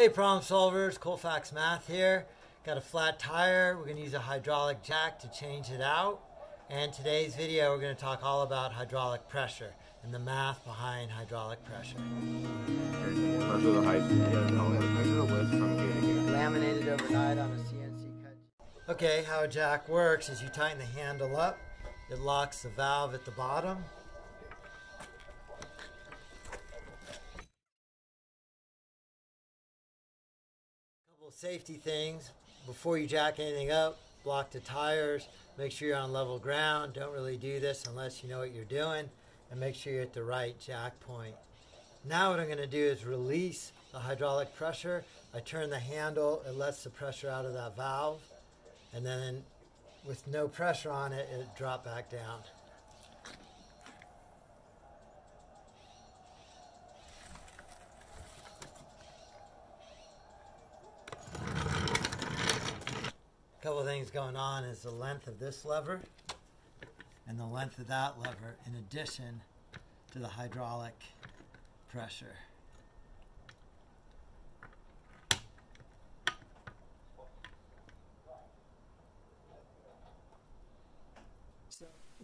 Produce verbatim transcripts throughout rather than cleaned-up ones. Hey problem solvers, Colfax Math here. Got a flat tire, we're going to use a hydraulic jack to change it out. And today's video we're going to talk all about hydraulic pressure and the math behind hydraulic pressure. Measure the height, measure the width from here to here. Laminated overnight on a C N C cut. Okay, how a jack works is you tighten the handle up, it locks the valve at the bottom. Safety things before you jack anything up: block the tires, make sure you're on level ground. Don't really do this unless you know what you're doing, and make sure you're at the right jack point. Now what I'm going to do is release the hydraulic pressure. I turn the handle, it lets the pressure out of that valve, and then with no pressure on it, it drops back down. A couple of things going on is the length of this lever and the length of that lever in addition to the hydraulic pressure.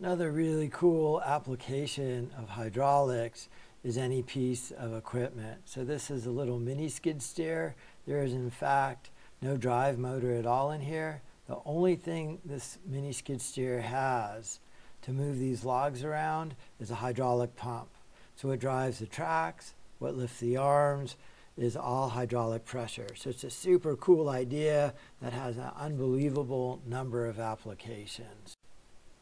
Another really cool application of hydraulics is any piece of equipment. So this is a little mini skid steer. There is in fact no drive motor at all in here. The only thing this mini skid steer has to move these logs around is a hydraulic pump. So what drives the tracks, what lifts the arms, is all hydraulic pressure. So it's a super cool idea that has an unbelievable number of applications.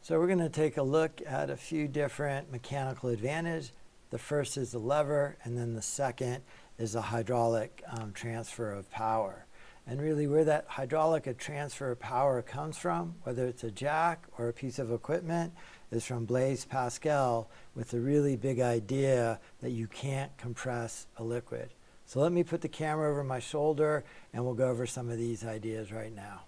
So we're going to take a look at a few different mechanical advantages. The first is the lever, and then the second is the hydraulic um, transfer of power. And really where that hydraulic transfer of power comes from, whether it's a jack or a piece of equipment, is from Blaise Pascal with the really big idea that you can't compress a liquid. So let me put the camera over my shoulder and we'll go over some of these ideas right now.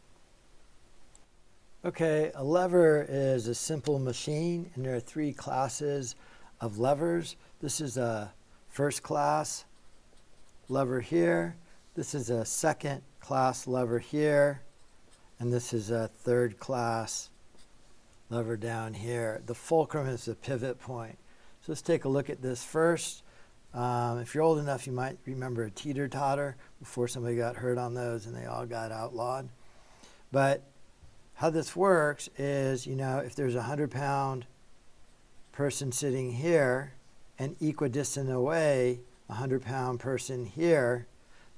Okay, a lever is a simple machine, and there are three classes of levers. This is a first class lever here. This is a second class lever here, and this is a third class lever down here. The fulcrum is the pivot point. So let's take a look at this first. Um, if you're old enough, you might remember a teeter-totter before somebody got hurt on those and they all got outlawed. But how this works is, you know, if there's a hundred pound person sitting here and equidistant away a hundred pound person here,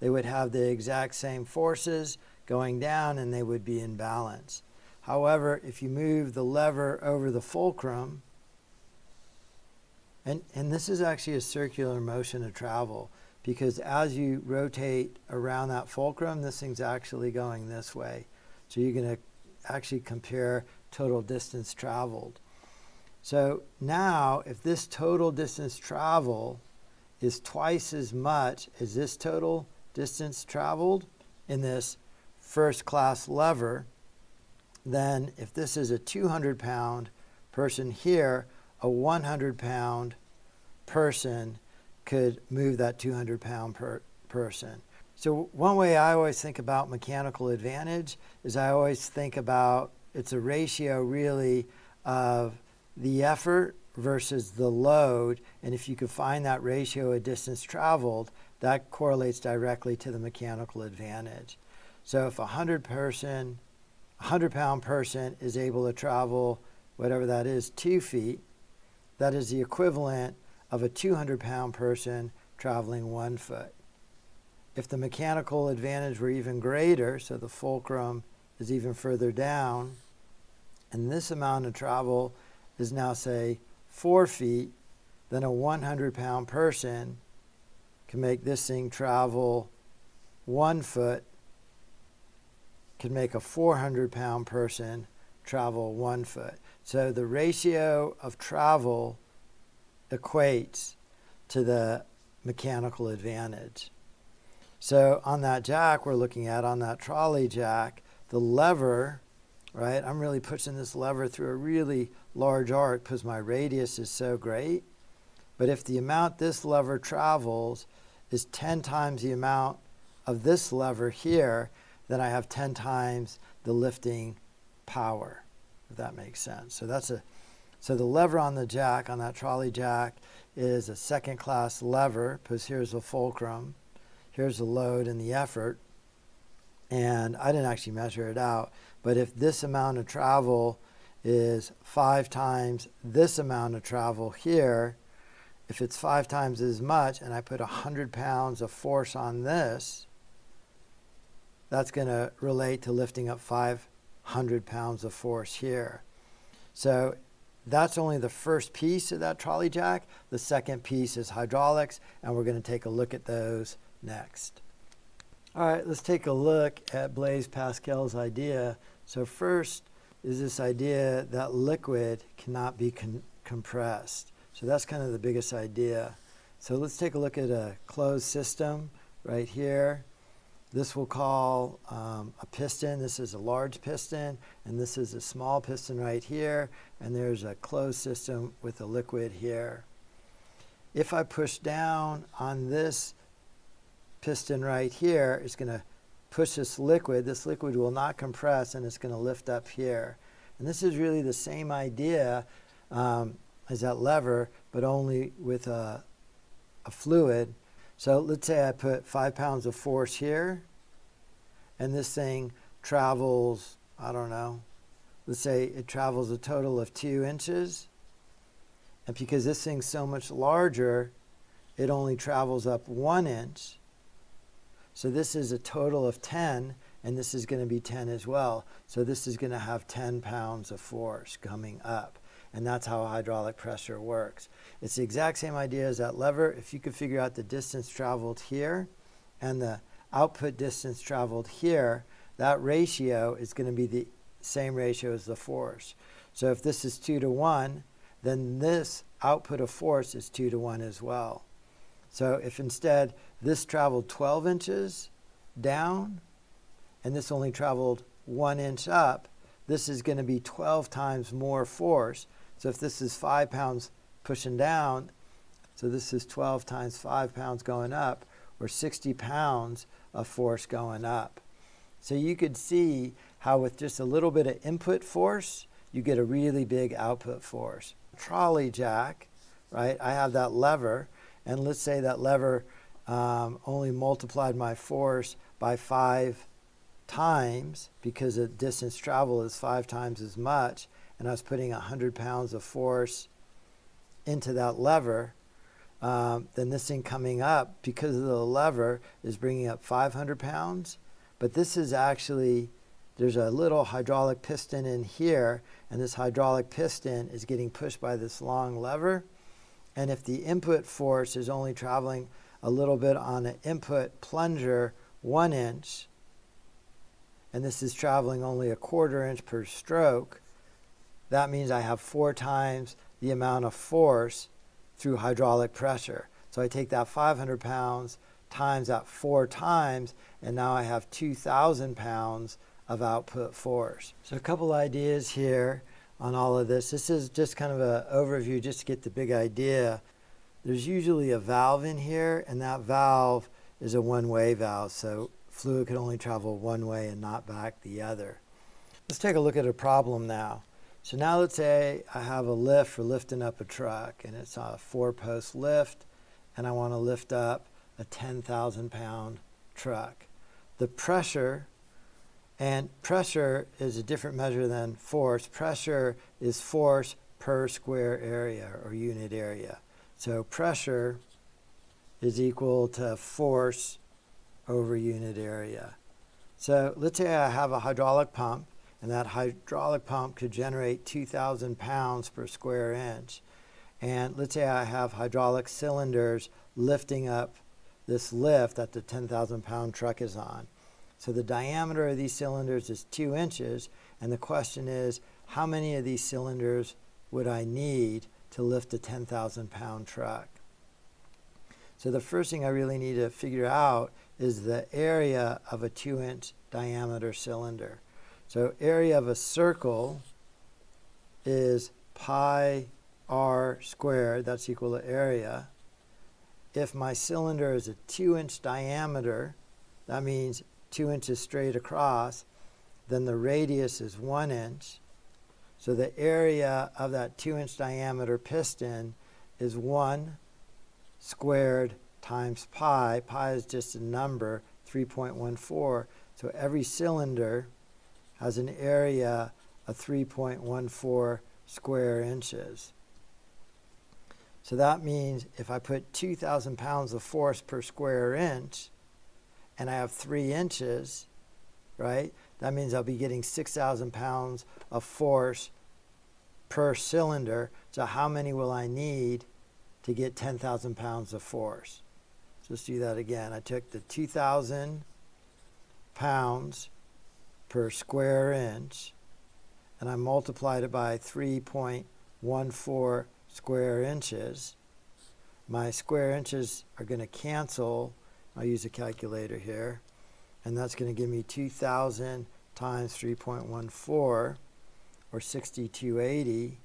they would have the exact same forces going down and they would be in balance. However, if you move the lever over the fulcrum, and, and this is actually a circular motion of travel, because as you rotate around that fulcrum, this thing's actually going this way. So you're going to actually compare total distance traveled. So now if this total distance travel is twice as much as this total distance traveled in this first class lever, then if this is a two hundred pound person here, a one hundred pound person could move that two hundred pound per person. So one way I always think about mechanical advantage is I always think about it's a ratio really of the effort versus the load, and if you could find that ratio of distance traveled, that correlates directly to the mechanical advantage. So if a hundred person, a hundred pound person is able to travel, whatever that is, two feet, that is the equivalent of a two hundred pound person traveling one foot. If the mechanical advantage were even greater, so the fulcrum is even further down, and this amount of travel is now, say, four feet, then a one hundred pound person can make this thing travel one foot, can make a four hundred pound person travel one foot. So the ratio of travel equates to the mechanical advantage. So on that jack we're looking at, on that trolley jack, the lever, right? I'm really pushing this lever through a really large arc because my radius is so great. But if the amount this lever travels is ten times the amount of this lever here, then I have ten times the lifting power, if that makes sense. So that's a, so the lever on the jack, on that trolley jack, is a second class lever, because here's the fulcrum, here's the load and the effort. And I didn't actually measure it out, but if this amount of travel is five times this amount of travel here, if it's five times as much and I put one hundred pounds of force on this, that's going to relate to lifting up five hundred pounds of force here. So that's only the first piece of that trolley jack. The second piece is hydraulics, and we're going to take a look at those next. All right, let's take a look at Blaise Pascal's idea. So first is this idea that liquid cannot be con compressed. So that's kind of the biggest idea. So let's take a look at a closed system right here. This we'll call um, a piston. This is a large piston, and this is a small piston right here, and there's a closed system with a liquid here. If I push down on this piston right here, it's going to push this liquid. This liquid will not compress, and it's going to lift up here. And this is really the same idea um, as that lever, but only with a, a fluid. So let's say I put five pounds of force here, and this thing travels, I don't know, let's say it travels a total of two inches. And because this thing's so much larger, it only travels up one inch. So this is a total of ten, and this is going to be ten as well. So this is going to have ten pounds of force coming up. And that's how hydraulic pressure works. It's the exact same idea as that lever. If you could figure out the distance traveled here and the output distance traveled here, that ratio is going to be the same ratio as the force. So if this is two to one, then this output of force is two to one as well. So if instead this traveled twelve inches down and this only traveled one inch up, this is going to be twelve times more force. So if this is five pounds pushing down, so this is twelve times five pounds going up, or sixty pounds of force going up. So you could see how with just a little bit of input force, you get a really big output force. Trolley jack, right? I have that lever. And let's say that lever um, only multiplied my force by five times because the distance traveled is five times as much, and I was putting one hundred pounds of force into that lever, um, then this thing coming up because of the lever is bringing up five hundred pounds. But this is actually, there's a little hydraulic piston in here, and this hydraulic piston is getting pushed by this long lever. And if the input force is only traveling a little bit on an input plunger, one inch, and this is traveling only a quarter inch per stroke, that means I have four times the amount of force through hydraulic pressure. So I take that five hundred pounds times that four times, and now I have two thousand pounds of output force. So a couple ideas here on all of this. This is just kind of an overview just to get the big idea. There's usually a valve in here, and that valve is a one-way valve, so fluid can only travel one way and not back the other. Let's take a look at a problem now. So now let's say I have a lift for lifting up a truck, and it's a four-post lift, and I want to lift up a ten thousand pound truck. The pressure And pressure is a different measure than force. Pressure is force per square area or unit area. So pressure is equal to force over unit area. So let's say I have a hydraulic pump, and that hydraulic pump could generate two thousand pounds per square inch. And let's say I have hydraulic cylinders lifting up this lift that the ten thousand pound truck is on. So the diameter of these cylinders is two inches, and the question is, how many of these cylinders would I need to lift a ten thousand pound truck? So the first thing I really need to figure out is the area of a two inch diameter cylinder. So area of a circle is pi r squared, that's equal to area. If my cylinder is a two inch diameter, That means two inches straight across. Then the radius is one inch. So the area of that two inch diameter piston is one squared times pi. Pi is just a number, three point one four. So every cylinder has an area of three point one four square inches. So that means if I put two thousand pounds of force per square inch and I have three inches, right? That means I'll be getting six thousand pounds of force per cylinder. So how many will I need to get ten thousand pounds of force? So let's do that again. I took the two thousand pounds per square inch and I multiplied it by three point one four square inches. My square inches are going to cancel. I'll use a calculator here. And that's going to give me two thousand times three point one four, or sixty-two eighty.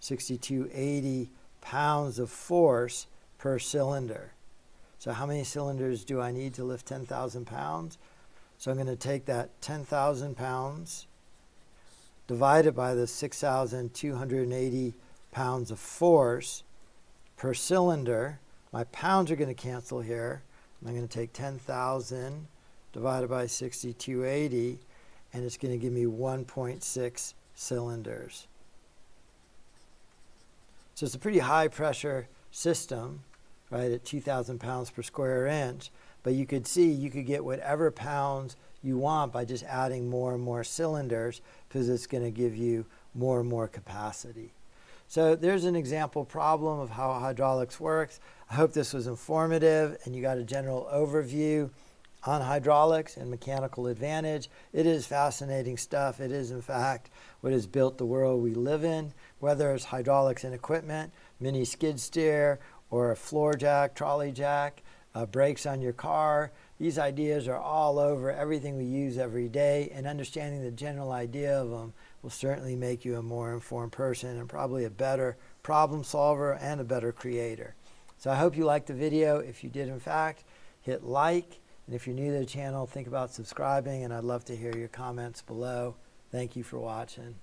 sixty-two eighty pounds of force per cylinder. So how many cylinders do I need to lift ten thousand pounds? So I'm going to take that ten thousand pounds divided by the six thousand two hundred eighty pounds of force per cylinder. My pounds are going to cancel here. And I'm going to take ten thousand divided by sixty-two eighty, and it's going to give me one point six cylinders. So it's a pretty high pressure system, right, at two thousand pounds per square inch. But you could see you could get whatever pounds you want by just adding more and more cylinders, because it's going to give you more and more capacity. So there's an example problem of how hydraulics works. I hope this was informative and you got a general overview on hydraulics and mechanical advantage. It is fascinating stuff. It is, in fact, what has built the world we live in, whether it's hydraulics and equipment, mini skid steer, or a floor jack, trolley jack, uh, brakes on your car. These ideas are all over everything we use every day, and understanding the general idea of them will certainly make you a more informed person and probably a better problem solver and a better creator. So I hope you liked the video. If you did, in fact, hit like. And if you're new to the channel, think about subscribing, and I'd love to hear your comments below. Thank you for watching.